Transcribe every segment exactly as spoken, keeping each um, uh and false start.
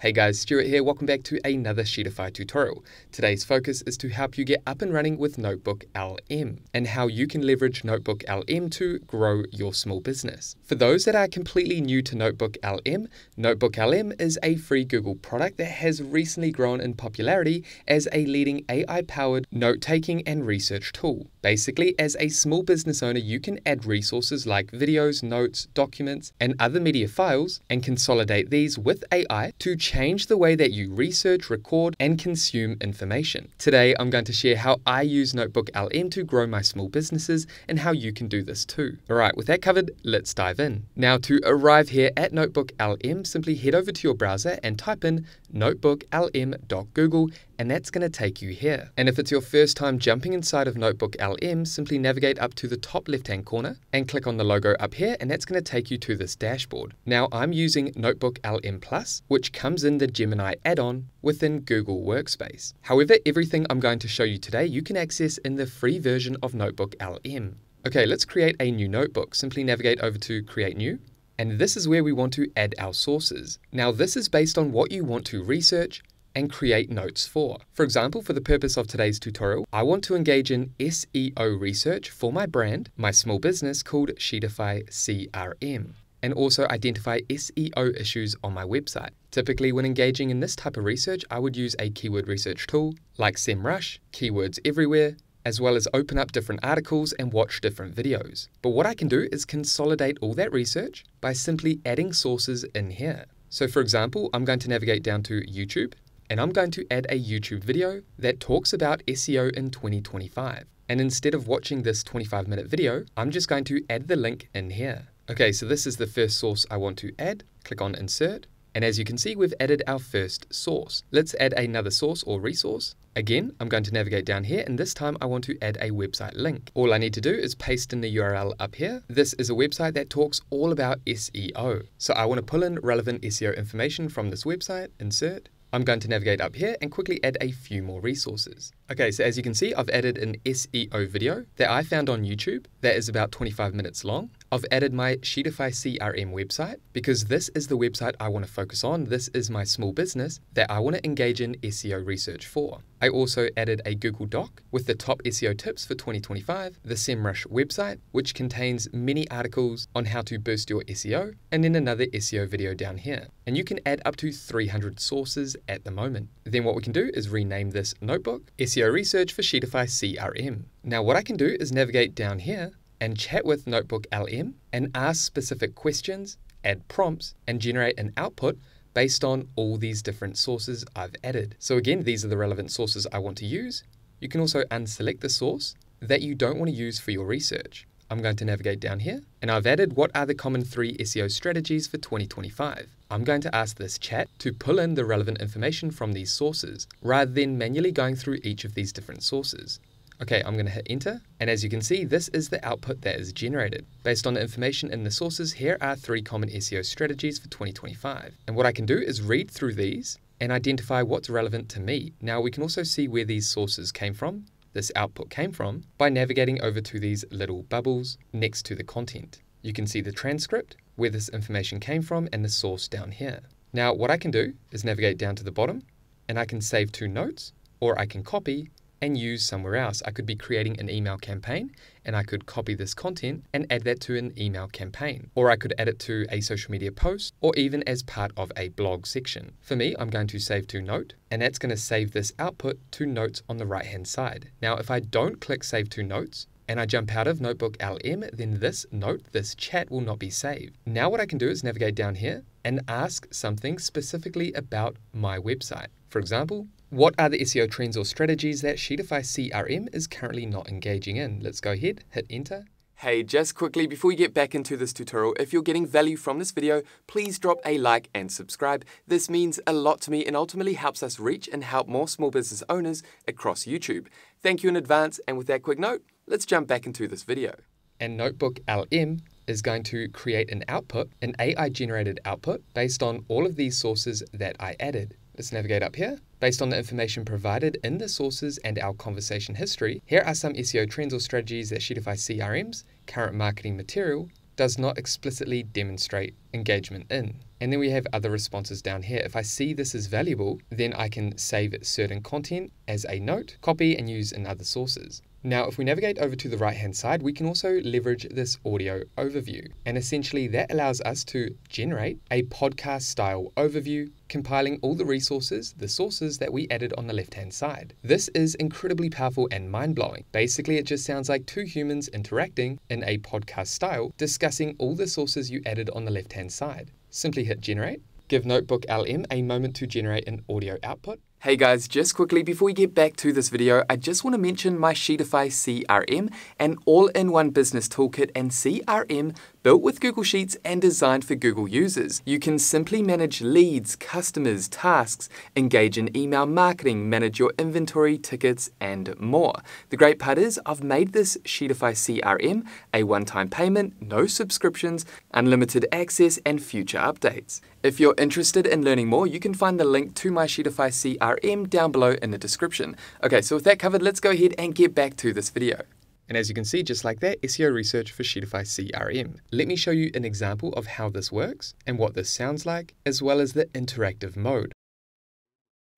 Hey guys, Stuart here, welcome back to another Sheetify tutorial. Today's focus is to help you get up and running with Notebook L M and how you can leverage Notebook L M to grow your small business. For those that are completely new to Notebook L M, Notebook L M is a free Google product that has recently grown in popularity as a leading A I-powered note-taking and research tool. Basically, as a small business owner, you can add resources like videos, notes, documents, and other media files and consolidate these with A I to change the way that you research, record, and consume information. Today, I'm going to share how I use Notebook L M to grow my small businesses and how you can do this too. All right, with that covered, let's dive in. Now, to arrive here at Notebook L M, simply head over to your browser and type in notebook L M dot google, and that's going to take you here. And if it's your first time jumping inside of Notebook L M, simply navigate up to the top left-hand corner and click on the logo up here, and that's going to take you to this dashboard. Now, I'm using Notebook L M Plus, which comes in the Gemini add-on within Google Workspace. However, everything I'm going to show you today, you can access in the free version of Notebook L M. Okay, let's create a new notebook. Simply navigate over to Create New, and this is where we want to add our sources. Now, this is based on what you want to research and create notes for. For example, for the purpose of today's tutorial, I want to engage in S E O research for my brand, my small business called Sheetify C R M, and also identify S E O issues on my website. Typically, when engaging in this type of research, I would use a keyword research tool like Semrush, Keywords Everywhere, as well as open up different articles and watch different videos. But what I can do is consolidate all that research by simply adding sources in here. So for example, I'm going to navigate down to YouTube, and I'm going to add a YouTube video that talks about S E O in twenty twenty-five. And instead of watching this twenty-five minute video, I'm just going to add the link in here. Okay, so this is the first source I want to add. Click on Insert, and as you can see, we've added our first source. Let's add another source or resource. Again, I'm going to navigate down here, and this time I want to add a website link. All I need to do is paste in the U R L up here. This is a website that talks all about S E O. So I want to pull in relevant S E O information from this website, Insert. I'm going to navigate up here and quickly add a few more resources. Okay, so as you can see, I've added an S E O video that I found on YouTube that is about twenty-five minutes long. I've added my Sheetify C R M website because this is the website I want to focus on. This is my small business that I want to engage in S E O research for. I also added a Google Doc with the top S E O tips for twenty twenty-five, the Semrush website, which contains many articles on how to boost your S E O, and then another S E O video down here. And you can add up to three hundred sources at the moment. Then what we can do is rename this notebook S E O Research for Sheetify C R M. Now what I can do is navigate down here and chat with Notebook L M and ask specific questions, add prompts, and generate an output based on all these different sources I've added. So again, these are the relevant sources I want to use. You can also unselect the source that you don't want to use for your research. I'm going to navigate down here, and I've added what are the common three S E O strategies for twenty twenty-five. I'm going to ask this chat to pull in the relevant information from these sources, rather than manually going through each of these different sources. Okay, I'm going to hit enter, and as you can see, this is the output that is generated. Based on the information in the sources, here are three common S E O strategies for twenty twenty-five. And what I can do is read through these and identify what's relevant to me. Now we can also see where these sources came from, this output came from, by navigating over to these little bubbles next to the content. You can see the transcript, where this information came from, and the source down here. Now what I can do is navigate down to the bottom, and I can save to notes, or I can copy and use somewhere else. I could be creating an email campaign, and I could copy this content and add that to an email campaign, or I could add it to a social media post, or even as part of a blog section. For me, I'm going to save to note, and that's going to save this output to notes on the right hand side. Now, if I don't click save to notes and I jump out of Notebook L M, then this note, this chat will not be saved. Now what I can do is navigate down here and ask something specifically about my website. For example, what are the S E O trends or strategies that Sheetify C R M is currently not engaging in? Let's go ahead, hit enter. Hey, just quickly before we get back into this tutorial, if you're getting value from this video, please drop a like and subscribe. This means a lot to me and ultimately helps us reach and help more small business owners across YouTube. Thank you in advance, and with that quick note, let's jump back into this video. And Notebook L M is going to create an output, an A I-generated output, based on all of these sources that I added. Let's navigate up here. Based on the information provided in the sources and our conversation history, here are some S E O trends or strategies that Sheetify C R M's current marketing material does not explicitly demonstrate engagement in. And then we have other responses down here. If I see this is valuable, then I can save certain content as a note, copy and use in other sources. Now, if we navigate over to the right-hand side, we can also leverage this audio overview. And essentially that allows us to generate a podcast style overview, compiling all the resources, the sources that we added on the left-hand side. This is incredibly powerful and mind-blowing. Basically, it just sounds like two humans interacting in a podcast style, discussing all the sources you added on the left-hand side. Simply hit generate. Give Notebook L M a moment to generate an audio output. Hey guys, just quickly before we get back to this video, I just want to mention my Sheetify C R M, an all-in-one business toolkit and C R M built with Google Sheets and designed for Google users. You can simply manage leads, customers, tasks, engage in email marketing, manage your inventory, tickets, and more. The great part is I've made this Sheetify C R M a one-time payment, no subscriptions, unlimited access, and future updates. If you're interested in learning more, you can find the link to my Sheetify C R M down below in the description. Okay, so with that covered, let's go ahead and get back to this video. And as you can see, just like that, S E O research for Sheetify C R M. Let me show you an example of how this works and what this sounds like, as well as the interactive mode.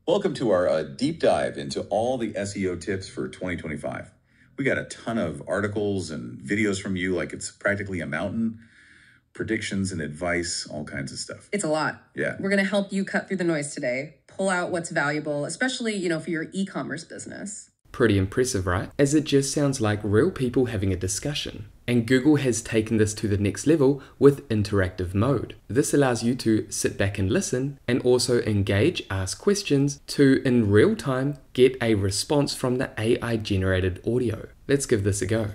Welcome to our uh, deep dive into all the S E O tips for twenty twenty-five. We got a ton of articles and videos from you, like it's practically a mountain. Predictions and advice, all kinds of stuff. It's a lot. Yeah. We're going to help you cut through the noise today, pull out what's valuable, especially, you know, for your e-commerce business. Pretty impressive, right? As it just sounds like real people having a discussion. And Google has taken this to the next level with interactive mode. This allows you to sit back and listen and also engage, ask questions to, in real time, get a response from the A I generated audio. Let's give this a go.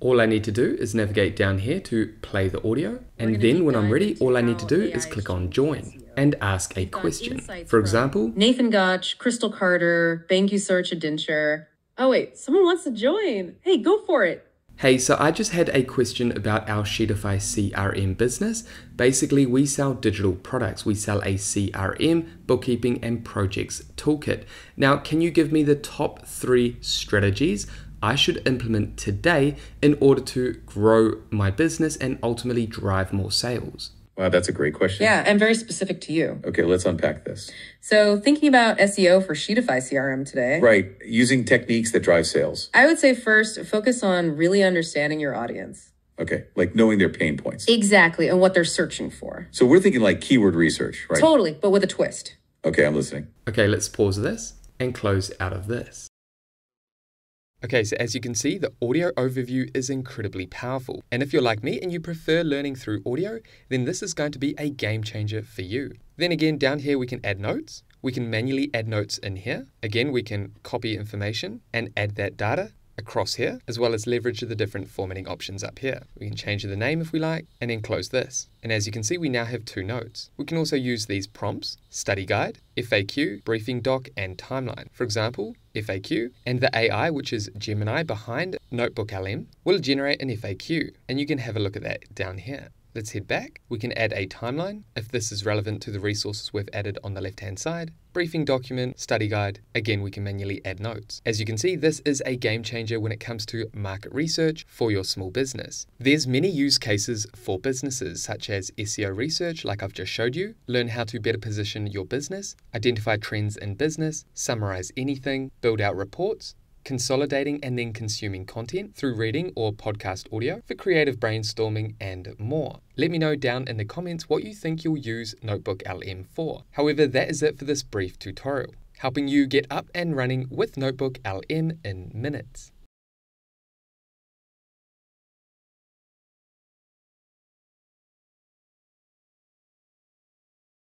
All I need to do is navigate down here to play the audio, and then when I'm ready, all I need to do is click on join and ask a question. For example, Nathan Gotch, Crystal Carter, Thank You Sir Chadincher. Oh wait, someone wants to join. Hey, go for it. Hey, so I just had a question about our Sheetify C R M business. Basically, we sell digital products. We sell a C R M, bookkeeping, and projects toolkit. Now, can you give me the top three strategies I should implement today in order to grow my business and ultimately drive more sales? Wow, that's a great question. Yeah, and very specific to you. Okay, let's unpack this. So thinking about S E O for Sheetify C R M today. Right, using techniques that drive sales. I would say first, focus on really understanding your audience. Okay, like knowing their pain points. Exactly, and what they're searching for. So we're thinking like keyword research, right? Totally, but with a twist. Okay, I'm listening. Okay, let's pause this and close out of this. Okay, so as you can see, the audio overview is incredibly powerful. And if you're like me and you prefer learning through audio, then this is going to be a game changer for you. Then again, down here, we can add notes. We can manually add notes in here. Again, we can copy information and add that data across here, as well as leverage the different formatting options up here. We can change the name if we like, and then close this. And as you can see, we now have two notes. We can also use these prompts, study guide, F A Q, briefing doc, and timeline. For example, F A Q, and the A I, which is Gemini behind Notebook L M, will generate an F A Q, and you can have a look at that down here. Let's head back. We can add a timeline if this is relevant to the resources we've added on the left-hand side. Briefing document, study guide. Again, we can manually add notes. As you can see, this is a game changer when it comes to market research for your small business. There's many use cases for businesses, such as S E O research, like I've just showed you, learn how to better position your business, identify trends in business, summarize anything, build out reports, consolidating and then consuming content through reading or podcast audio for creative brainstorming and more. Let me know down in the comments what you think you'll use Notebook L M for. However, that is it for this brief tutorial, helping you get up and running with Notebook L M in minutes.